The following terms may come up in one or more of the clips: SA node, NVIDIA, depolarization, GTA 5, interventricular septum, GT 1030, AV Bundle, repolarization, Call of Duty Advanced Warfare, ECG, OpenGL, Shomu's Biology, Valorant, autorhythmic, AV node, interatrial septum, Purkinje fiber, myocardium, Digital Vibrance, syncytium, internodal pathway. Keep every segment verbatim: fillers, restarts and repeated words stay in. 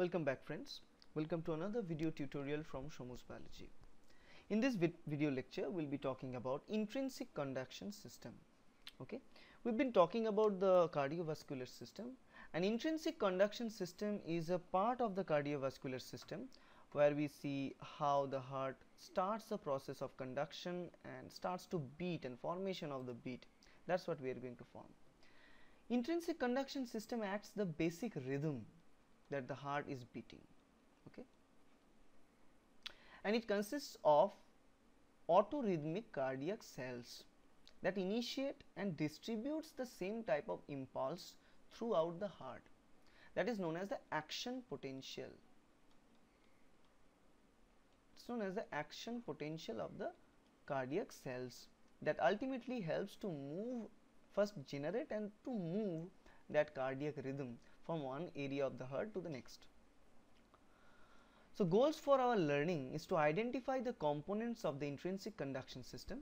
Welcome back friends, welcome to another video tutorial from Shomu's Biology. In this vid video lecture we'll be talking about intrinsic conduction system. Okay, we've been talking about the cardiovascular system, and intrinsic conduction system is a part of the cardiovascular system where we see how the heart starts the process of conduction and starts to beat and formation of the beat. That's what we are going to form. Intrinsic conduction system acts the basic rhythm that the heart is beating, okay, and it consists of autorhythmic cardiac cells that initiate and distributes the same type of impulse throughout the heart. That is known as the action potential. It's known as the action potential of the cardiac cells that ultimately helps to move, first generate and to move that cardiac rhythm from one area of the heart to the next. So goals for our learning is to identify the components of the intrinsic conduction system,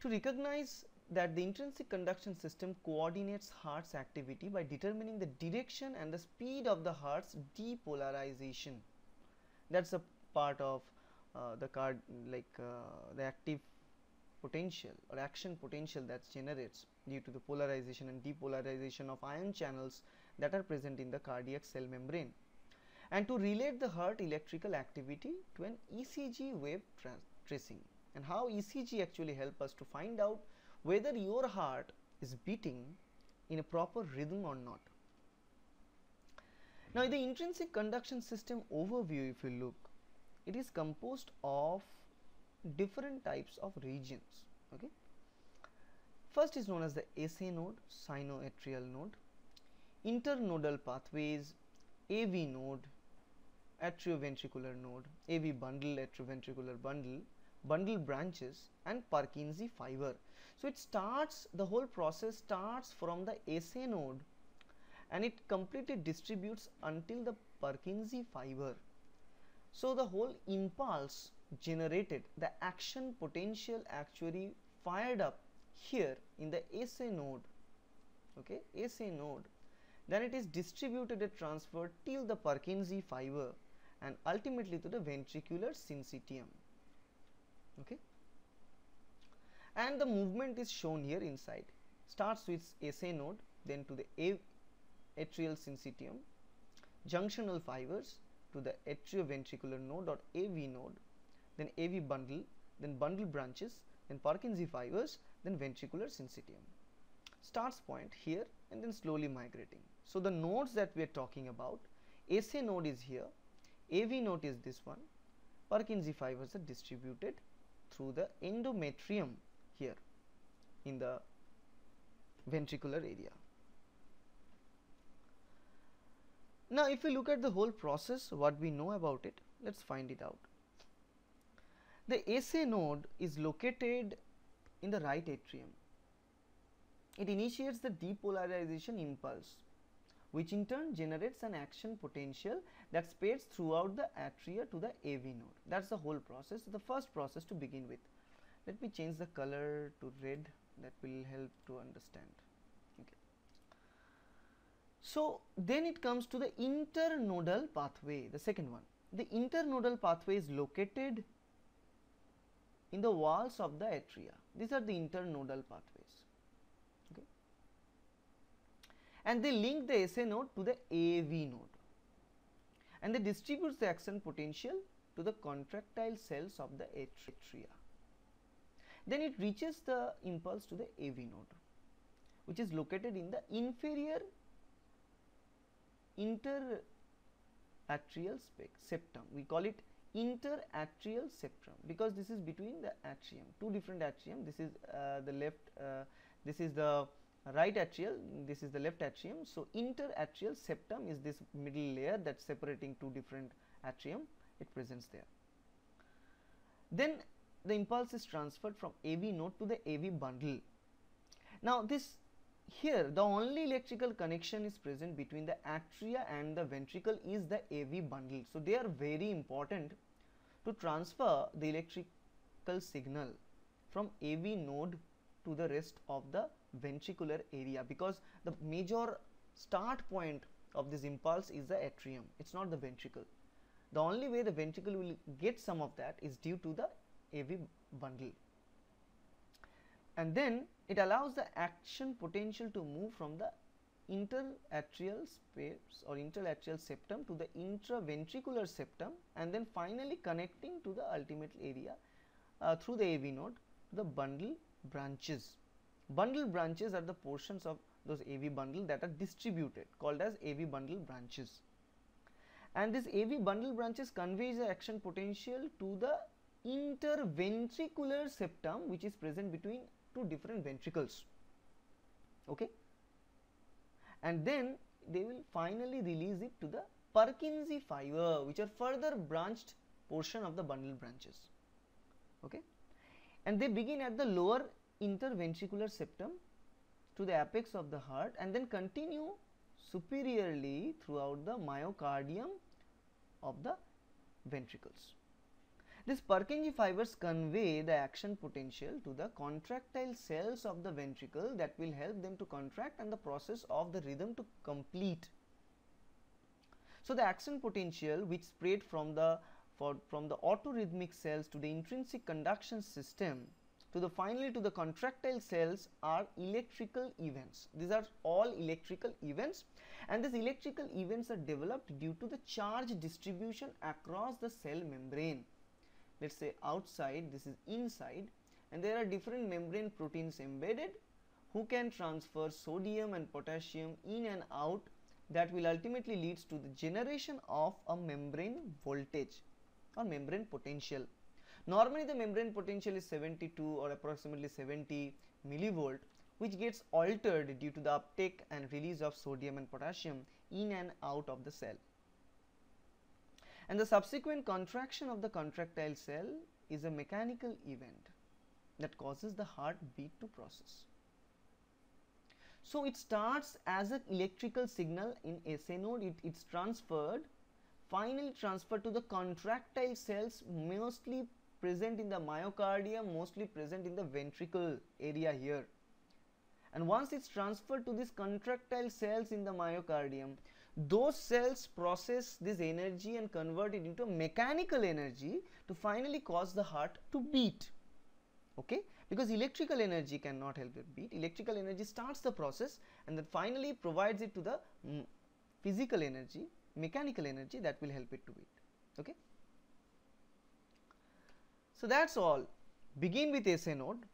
to recognize that the intrinsic conduction system coordinates heart's activity by determining the direction and the speed of the heart's depolarization. That's a part of uh, the card like uh, the active potential or action potential that generates due to the polarization and depolarization of ion channels that are present in the cardiac cell membrane, and to relate the heart electrical activity to an E C G wave tracing, and how E C G actually help us to find out whether your heart is beating in a proper rhythm or not. Now the intrinsic conduction system overview, if you look, it is composed of different types of regions. Okay, first is known as the S A node, sinoatrial node, internodal pathways, A V node, atrioventricular node, A V bundle, atrioventricular bundle, bundle branches, and Purkinje fiber. So it starts, the whole process starts from the S A node and it completely distributes until the Purkinje fiber. So the whole impulse generated, the action potential actually fired up here in the S A node, okay, S A node, then it is distributed and transferred till the Purkinje fiber and ultimately to the ventricular syncytium, okay, and the movement is shown here inside, starts with S A node, then to the A atrial syncytium, junctional fibers, to the atrioventricular node or A V node, then A V bundle, then bundle branches, then Purkinje fibers, then ventricular syncytium. Starts point here and then slowly migrating. So the nodes that we are talking about, S A node is here, A V node is this one, Purkinje fibers are distributed through the endometrium here in the ventricular area. Now if we look at the whole process, what we know about it, let's find it out. The S A node is located in the right atrium. It initiates the depolarization impulse, which in turn generates an action potential that spreads throughout the atria to the A V node. That's the whole process, the first process to begin with. Let me change the color to red, that will help to understand. Okay. So then it comes to the internodal pathway, the second one. The internodal pathway is located in the walls of the atria. These are the internodal pathways, okay, and they link the S A node to the A V node, and they distribute the action potential to the contractile cells of the atria. Then it reaches the impulse to the A V node, which is located in the inferior interatrial septum. We call it interatrial septum because this is between the atrium, two different atrium. This is uh, the left, uh, this is the right atrial, this is the left atrium. So interatrial septum is this middle layer that's separating two different atrium. It presents there. Then the impulse is transferred from A V node to the A V bundle. Now this here, the only electrical connection is present between the atria and the ventricle is the A V bundle. So they are very important to transfer the electrical signal from A V node to the rest of the ventricular area, because the major start point of this impulse is the atrium, it's not the ventricle. The only way the ventricle will get some of that is due to the A V bundle. And then it allows the action potential to move from the interatrial space or interatrial septum to the intraventricular septum and then finally connecting to the ultimate area uh, through the A V node to the bundle branches. Bundle branches are the portions of those A V bundle that are distributed, called as A V bundle branches. And this A V bundle branches conveys the action potential to the interventricular septum, which is present between two different ventricles, okay? And then they will finally release it to the Purkinje fiber, which are further branched portion of the bundle branches, okay? And they begin at the lower interventricular septum to the apex of the heart and then continue superiorly throughout the myocardium of the ventricles. These Purkinje fibers convey the action potential to the contractile cells of the ventricle that will help them to contract and the process of the rhythm to complete. So the action potential which spread from the for, from the autorhythmic cells to the intrinsic conduction system to the finally to the contractile cells are electrical events. These are all electrical events, and these electrical events are developed due to the charge distribution across the cell membrane. Let's say outside, this is inside, and there are different membrane proteins embedded who can transfer sodium and potassium in and out. That will ultimately leads to the generation of a membrane voltage or membrane potential. Normally the membrane potential is seventy-two or approximately seventy millivolt, which gets altered due to the uptake and release of sodium and potassium in and out of the cell. And the subsequent contraction of the contractile cell is a mechanical event that causes the heartbeat to process. So it starts as an electrical signal in S A node, it, it's transferred, finally transferred to the contractile cells mostly present in the myocardium, mostly present in the ventricle area here. And once it's transferred to these contractile cells in the myocardium, those cells process this energy and convert it into mechanical energy to finally cause the heart to beat, okay? Because electrical energy cannot help it beat. Electrical energy starts the process and then finally provides it to the mm, physical energy, mechanical energy that will help it to beat, okay? So that's all. Begin with S A node,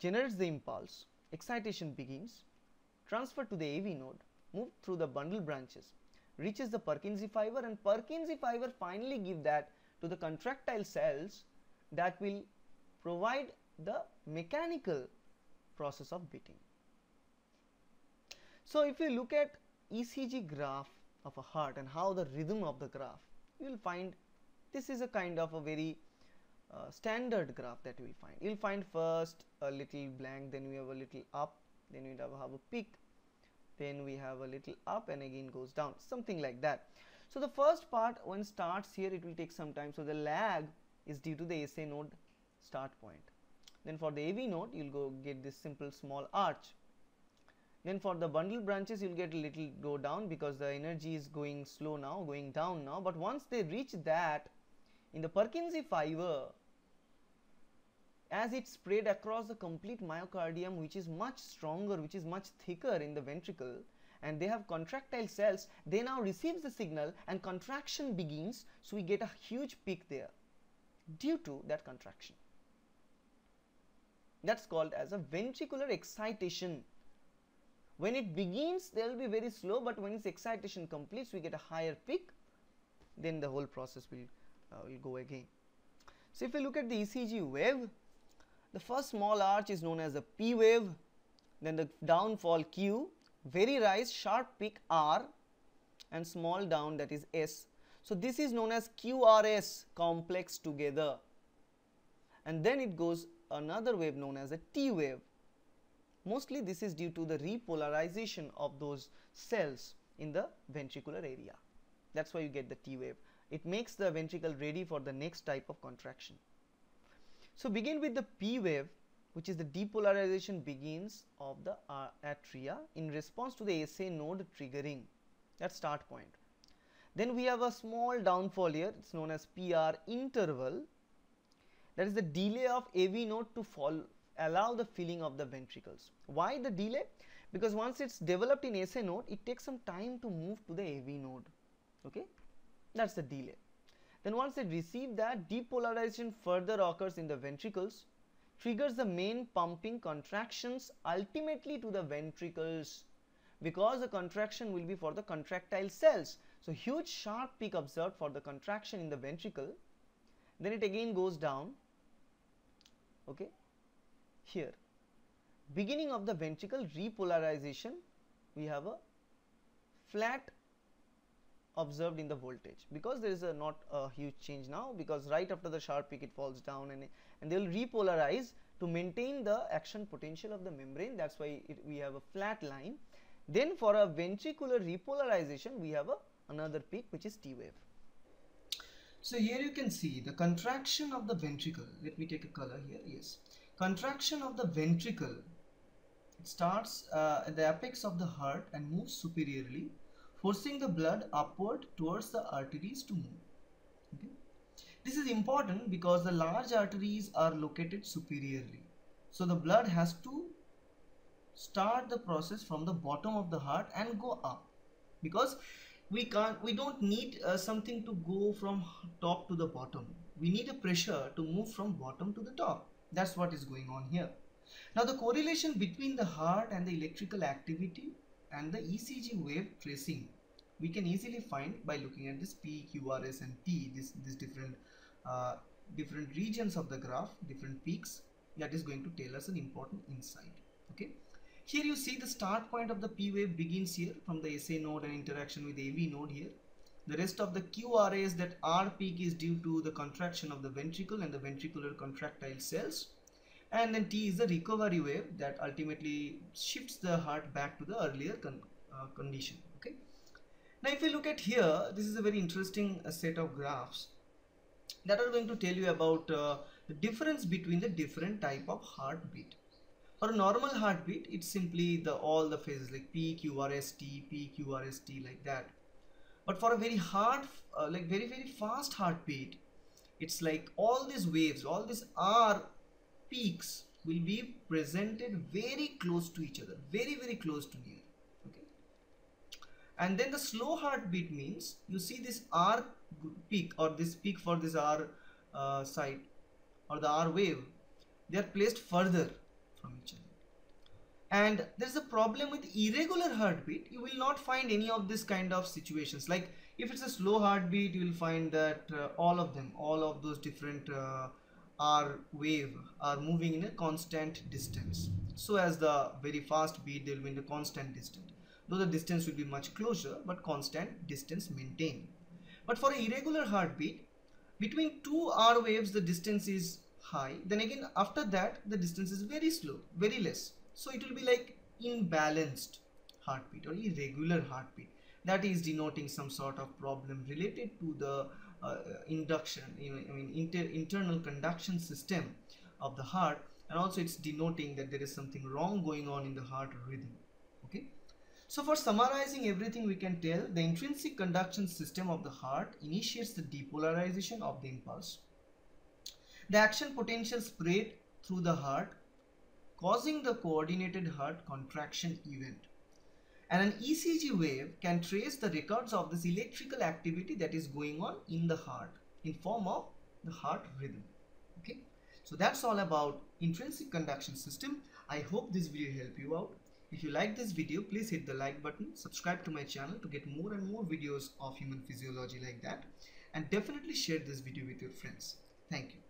generates the impulse, excitation begins, transfer to the A V node, move through the bundle branches, reaches the Purkinje fiber, and Purkinje fiber finally give that to the contractile cells that will provide the mechanical process of beating. So if you look at E C G graph of a heart and how the rhythm of the graph, you will find this is a kind of a very Uh, standard graph that you will find. You will find first a little blank, then we have a little up, then we have, have a peak, then we have a little up and again goes down, something like that. So the first part when starts here, it will take some time. So the lag is due to the S A node start point. Then for the A V node, you will go get this simple small arch. Then for the bundle branches, you will get a little go down because the energy is going slow now, going down now. But once they reach that, in the Purkinje fiber, as it spread across the complete myocardium, which is much stronger, which is much thicker in the ventricle, and they have contractile cells, they now receive the signal and contraction begins. So we get a huge peak there due to that contraction. That's called as a ventricular excitation. When it begins, they will be very slow, but when its excitation completes, we get a higher peak, then the whole process will Uh, we'll go again. So if you look at the E C G wave, the first small arch is known as the P wave, then the downfall Q, very rise, sharp peak R, and small down, that is S. So this is known as Q R S complex together, and then it goes another wave known as a T wave. Mostly this is due to the repolarization of those cells in the ventricular area. That's why you get the T wave. It makes the ventricle ready for the next type of contraction. So begin with the P wave, which is the depolarization begins of the atria in response to the S A node triggering. that's start point. Then we have a small downfall here, it's known as P R interval, that is the delay of A V node to fall, allow the filling of the ventricles. Why the delay? Because once it's developed in S A node, it takes some time to move to the A V node, okay, that's the delay. Then once they receive that, depolarization further occurs in the ventricles, triggers the main pumping contractions ultimately to the ventricles, because the contraction will be for the contractile cells. So huge sharp peak observed for the contraction in the ventricle, then it again goes down, okay, here. Beginning of the ventricle repolarization, we have a flat observed in the voltage, because there is a not a huge change now, because right after the sharp peak it falls down, and, and they will repolarize to maintain the action potential of the membrane, that's why it, we have a flat line. Then for a ventricular repolarization we have a, another peak which is T wave. So here you can see the contraction of the ventricle, let me take a color here, yes. Contraction of the ventricle, it starts uh, at the apex of the heart and moves superiorly, forcing the blood upward towards the arteries to move. Okay? This is important because the large arteries are located superiorly. So the blood has to start the process from the bottom of the heart and go up, because we can't, we don't need uh, something to go from top to the bottom. We need a pressure to move from bottom to the top. That's what is going on here. Now the correlation between the heart and the electrical activity and the E C G wave tracing we can easily find by looking at this P, Q, R, S and T, this, this different, uh, different regions of the graph, different peaks, that is going to tell us an important insight. Okay? Here you see the start point of the P wave begins here from the S A node and interaction with A V node here. The rest of the Q, R, S, that R peak is due to the contraction of the ventricle and the ventricular contractile cells. And then T is the recovery wave that ultimately shifts the heart back to the earlier con uh, condition. Okay. Now if you look at here, this is a very interesting uh, set of graphs that are going to tell you about uh, the difference between the different type of heartbeat. For a normal heartbeat, it's simply the all the phases like P, Q, R, S, T, P, Q, R, S, T, like that. But for a very hard, uh, like very very fast heartbeat, it's like all these waves, all these R peaks will be presented very close to each other, very very close to near, okay. And then the slow heartbeat means you see this R peak or this peak for this R uh, side or the R wave, they are placed further from each other. And there's a problem with irregular heartbeat, you will not find any of this kind of situations. Like if it's a slow heartbeat, you will find that uh, all of them, all of those different uh, R wave are moving in a constant distance. So as the very fast beat, they will be in a constant distance, though the distance will be much closer, but constant distance maintained. But for an irregular heartbeat, between two R waves the distance is high, then again after that the distance is very slow, very less. So it will be like imbalanced heartbeat or irregular heartbeat, that is denoting some sort of problem related to the Uh, induction, you know, I mean inter internal conduction system of the heart, and also it's denoting that there is something wrong going on in the heart rhythm. Okay, so for summarizing everything, we can tell the intrinsic conduction system of the heart initiates the depolarization of the impulse. The action potential spread through the heart, causing the coordinated heart contraction event. And an E C G wave can trace the records of this electrical activity that is going on in the heart in form of the heart rhythm. Okay, so that's all about intrinsic conduction system. I hope this video helped you out. If you like this video, please hit the like button, subscribe to my channel to get more and more videos of human physiology like that, and definitely share this video with your friends. Thank you.